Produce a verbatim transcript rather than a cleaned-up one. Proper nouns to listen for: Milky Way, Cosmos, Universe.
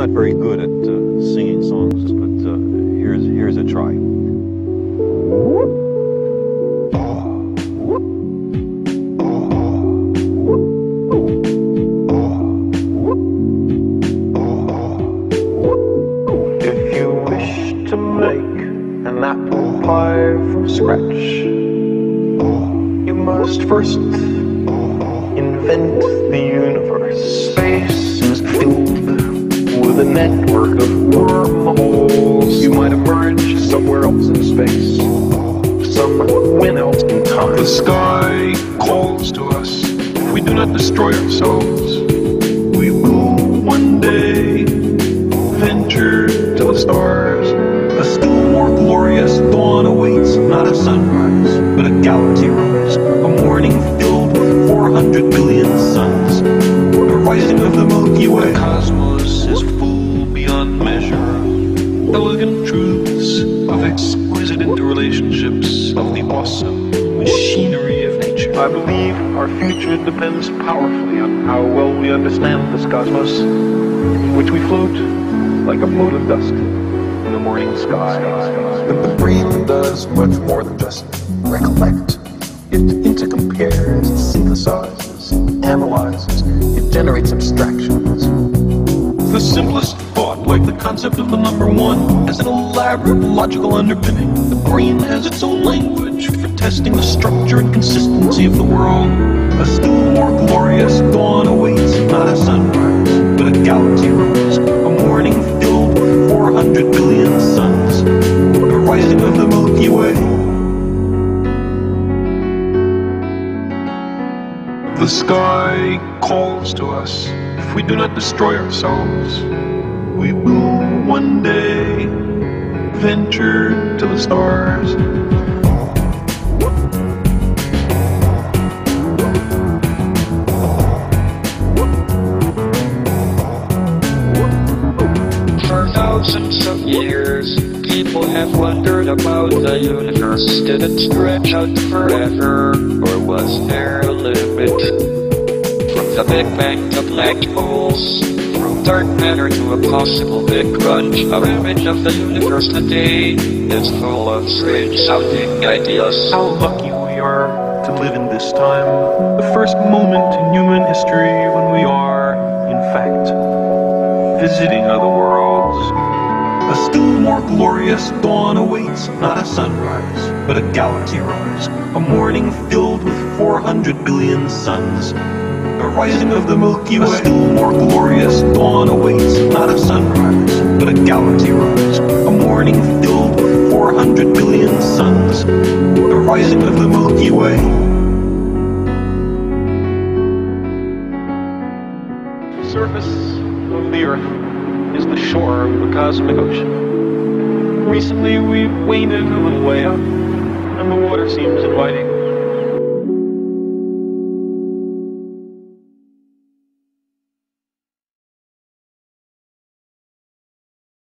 not very good at uh, singing songs, but uh, here's here's a try. If you wish to make an apple pie from scratch, you must first invent the universe. Space is filled with a network of wormholes. You might emerge somewhere else in space, somewhere else in time. The sky calls to us. If we do not destroy ourselves, we will one day venture to the stars. A still more glorious dawn awaits, not a sunrise, but a galaxy rise, a morning filled with four hundred billion suns, the rising of the Milky Way. The cosmos is full beyond measure, elegant truths of exquisite interrelationships of the awesome machinery of nature. I believe our future depends powerfully on how well we understand this cosmos, in which we float like a float of dust in the morning sky. The brain does much more than just recollect. It intercompares, it synthesizes, it analyzes, it generates abstractions. The simplest thought, like the concept of the number one, has an elaborate logical underpinning. The brain has its own language for testing the structure and consistency of the world. A still more glorious dawn awaits, not a sunrise, but a galaxy rise, a morning filled with four hundred billion suns, the rising of the Milky Way. The sky calls to us. If we do not destroy ourselves, we will one day venture to the stars. For thousands of years, people have wondered about the universe. Did it stretch out forever, or was there a limit? From the Big Bang to black holes, from dark matter to a possible big crunch, our image of the universe today is full of strange-sounding ideas. How lucky we are to live in this time, the first moment in human history when we are, in fact, visiting other worlds. A still more glorious dawn awaits, not a sunrise, but a galaxy rise, a morning filled with four hundred billion suns, the rising of the Milky Way. A still more glorious dawn awaits, not a sunrise, but a galaxy rise, a morning filled with four hundred billion suns, the rising of the Milky Way. The surface of the Earth is the shore of the cosmic ocean. Recently we've waded a little way up, and the water seems inviting.